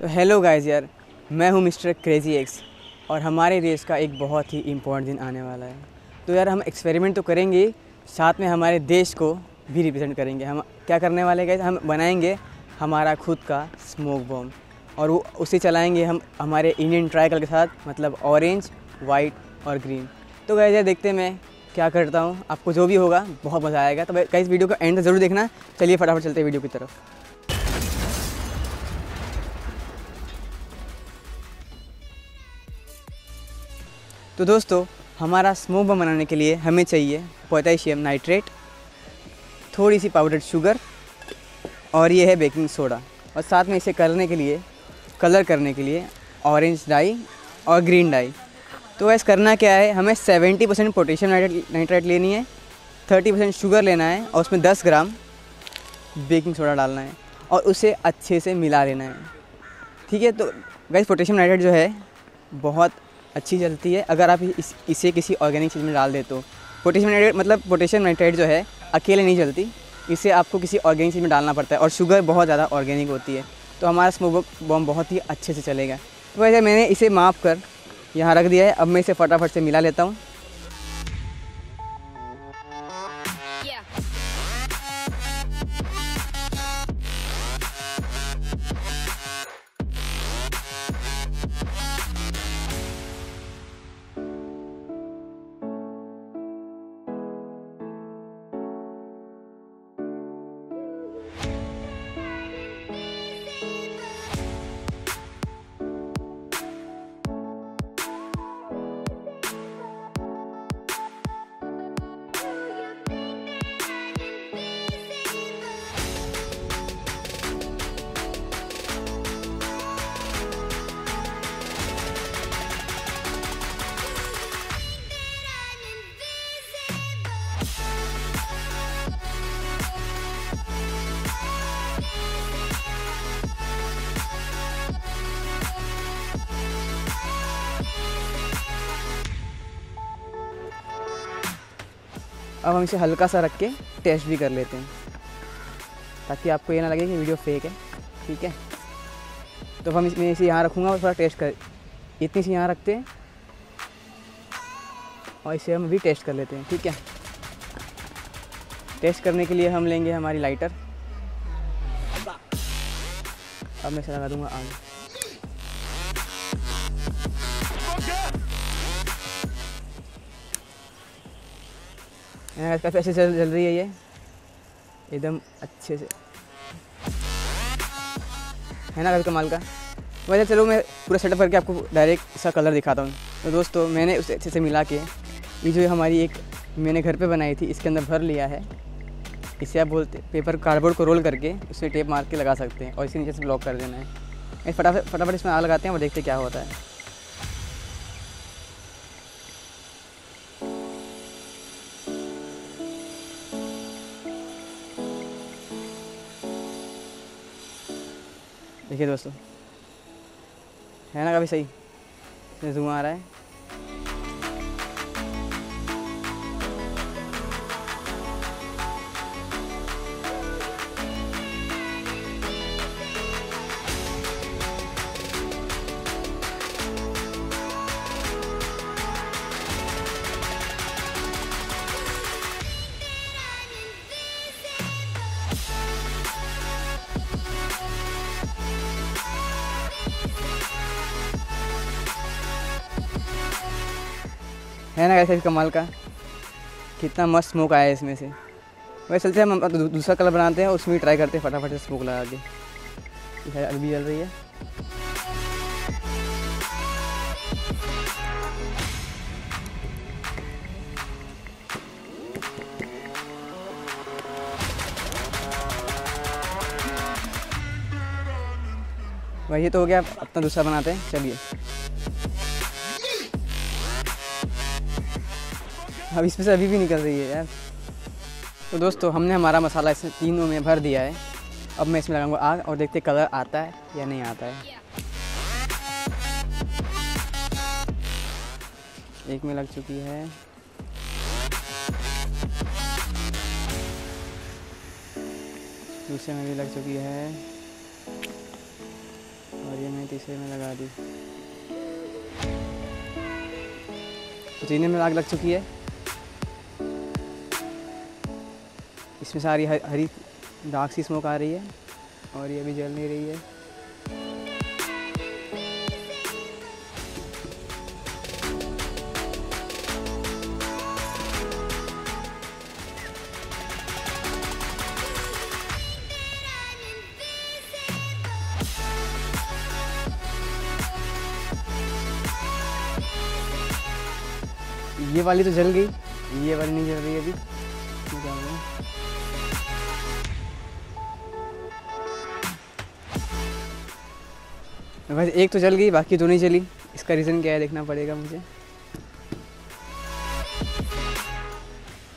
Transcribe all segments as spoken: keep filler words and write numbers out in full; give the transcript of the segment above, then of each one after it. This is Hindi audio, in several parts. तो हेलो गाइस यार, मैं हूं मिस्टर क्रेजी एक्स और हमारे देश का एक बहुत ही इम्पोर्टेंट दिन आने वाला है। तो यार हम एक्सपेरिमेंट तो करेंगे, साथ में हमारे देश को भी रिप्रेजेंट करेंगे। हम क्या करने वाले गाइस, हम बनाएंगे हमारा खुद का स्मोक बम और वो उसे चलाएंगे हम हमारे इंडियन ट्राइकल के साथ, मतलब ऑरेंज, वाइट और ग्रीन। तो गाइस यार देखते हैं मैं क्या करता हूँ, आपको जो भी होगा बहुत मज़ा आएगा। तो गाइस वीडियो को एंड तक ज़रूर देखना। चलिए फटाफट चलते हैं वीडियो की तरफ। तो दोस्तों हमारा स्मोक बम बनाने के लिए हमें चाहिए पोटेशियम नाइट्रेट, थोड़ी सी पाउडर्ड शुगर और ये है बेकिंग सोडा। और साथ में इसे करने के लिए, कलर करने के लिए ऑरेंज डाई और ग्रीन डाई। तो वैसे करना क्या है, हमें सत्तर परसेंट पोटेशियम नाइट्रेट नाइट्रेट लेनी है, तीस परसेंट शुगर लेना है और उसमें दस ग्राम बेकिंग सोडा डालना है और उसे अच्छे से मिला लेना है। ठीक है, तो गाइस पोटेशियम नाइट्रेट जो है बहुत अच्छी चलती है अगर आप इस, इसे किसी ऑर्गेनिक चीज़ में डाल दे तो। पोटेशियम नाइट्रेट मतलब पोटेशियम नाइट्रेट जो है अकेले नहीं चलती, इसे आपको किसी ऑर्गेनिक चीज़ में डालना पड़ता है और शुगर बहुत ज़्यादा ऑर्गेनिक होती है। तो हमारा स्मोक बम बहुत ही अच्छे से चलेगा। तो वैसे मैंने इसे माप कर यहाँ रख दिया है। अब मैं इसे फटाफट से मिला लेता हूँ। अब हम इसे हल्का सा रख के टेस्ट भी कर लेते हैं ताकि आपको ये ना लगे कि वीडियो फेक है। ठीक है, तो हम इसमें इसे यहाँ रखूँगा और थोड़ा टेस्ट कर, इतनी सी यहाँ रखते हैं और इसे हम भी टेस्ट कर लेते हैं। ठीक है, टेस्ट करने के लिए हम लेंगे हमारी लाइटर। अब मैं इसे लगा दूँगा आग। काफ़ी अच्छे से जल रही है ये, एकदम अच्छे से, है ना, काफ़ी कमाल का। वैसे चलो मैं पूरा सेटअप करके आपको डायरेक्ट इसका कलर दिखाता हूँ। तो दोस्तों मैंने उसे अच्छे से मिला के, ये जो हमारी एक मैंने घर पे बनाई थी, इसके अंदर भर लिया है। इसे आप बोलते पेपर कार्डबोर्ड को रोल करके उसे टेप मार के लगा सकते हैं और इसे नीचे से ब्लॉक कर देना है। फटाफट फटाफट इसमें आग लगाते हैं और देखते क्या होता है। देखिए दोस्तों, है ना काफ़ी सही धुआं आ रहा है। है ना कैसे कमाल का, कितना मस्त स्मोक आया है इसमें से। वैसे चलते हैं हम दू, दूसरा कलर बनाते हैं, उसमें भी ट्राई करते हैं फटाफट से स्मोक लगा के। अभी जल रही है। वही तो हो गया, अपना दूसरा बनाते हैं। चलिए, अब इसमें से अभी भी निकल रही है यार। तो दोस्तों हमने हमारा मसाला इसमें तीनों में भर दिया है। अब मैं इसमें लगाऊंगा आग और देखते कलर आता है या नहीं आता है। एक में लग चुकी है। दूसरे में भी लग चुकी है और ये तीसरे में लगा दी। पुदीने में आग लग चुकी है। इसमें सारी हर, हरी डार्क सी स्मोक आ रही है और ये अभी जल नहीं रही है। ये वाली तो जल गई, ये वाली नहीं जल रही अभी। बस एक तो जल गई, बाकी दो नहीं जली। इसका रीज़न क्या है देखना पड़ेगा मुझे।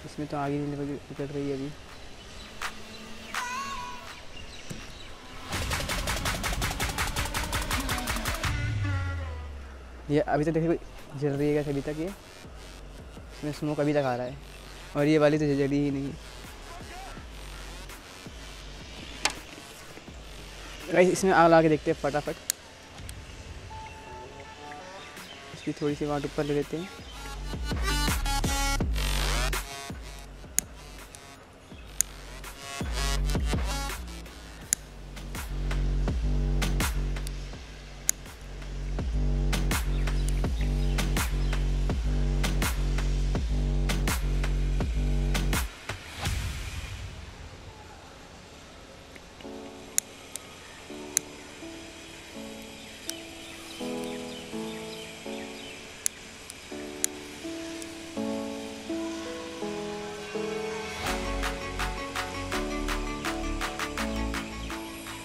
इसमें तो आगे नहीं निकल रही है अभी। ये अभी तक देखिए जल रही है, अभी तक ये इसमें स्मोक अभी तक आ रहा है। और ये वाली तो जली ही नहीं है। इसमें आग लगा के देखते हैं फटाफट। इसकी थोड़ी सी वाट ऊपर ले लेते हैं।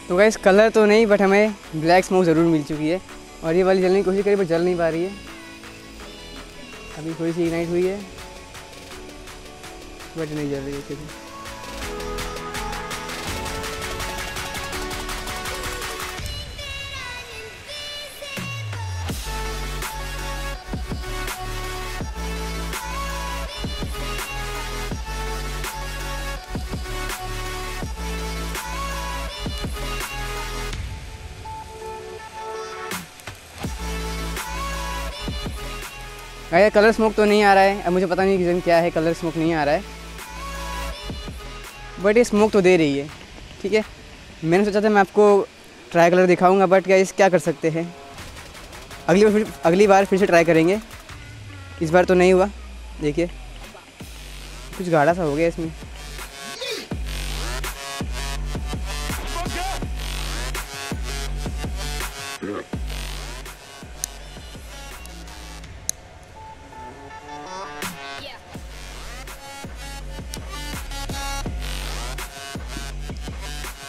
तो गाइस कलर तो नहीं, बट हमें ब्लैक स्मोक ज़रूर मिल चुकी है। और ये वाली जलने की कोशिश करी बट जल नहीं पा रही है। अभी थोड़ी सी इग्नाइट हुई है बट नहीं जल रही है। गाइस कलर स्मोक तो नहीं आ रहा है। अब मुझे पता नहीं रीज़न क्या है कलर स्मोक नहीं आ रहा है, बट ये स्मोक तो दे रही है। ठीक है, मैंने सोचा था मैं आपको ट्राई कलर दिखाऊंगा, बट गाइस क्या कर सकते हैं। अगली बार फिर अगली बार फिर से ट्राई करेंगे। इस बार तो नहीं हुआ। देखिए कुछ गाढ़ा सा हो गया इसमें।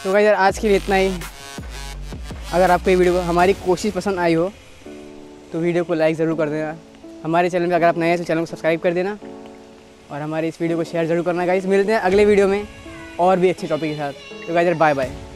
तो गाइस यार आज के लिए इतना ही। अगर आपको ये वीडियो हमारी कोशिश पसंद आई हो तो वीडियो को लाइक ज़रूर कर देना। हमारे चैनल में अगर आप नए हैं तो चैनल को सब्सक्राइब कर देना और हमारे इस वीडियो को शेयर ज़रूर करना। गाइस मिलते हैं अगले वीडियो में और भी अच्छे टॉपिक के साथ। तो गाइस यार बाय बाय।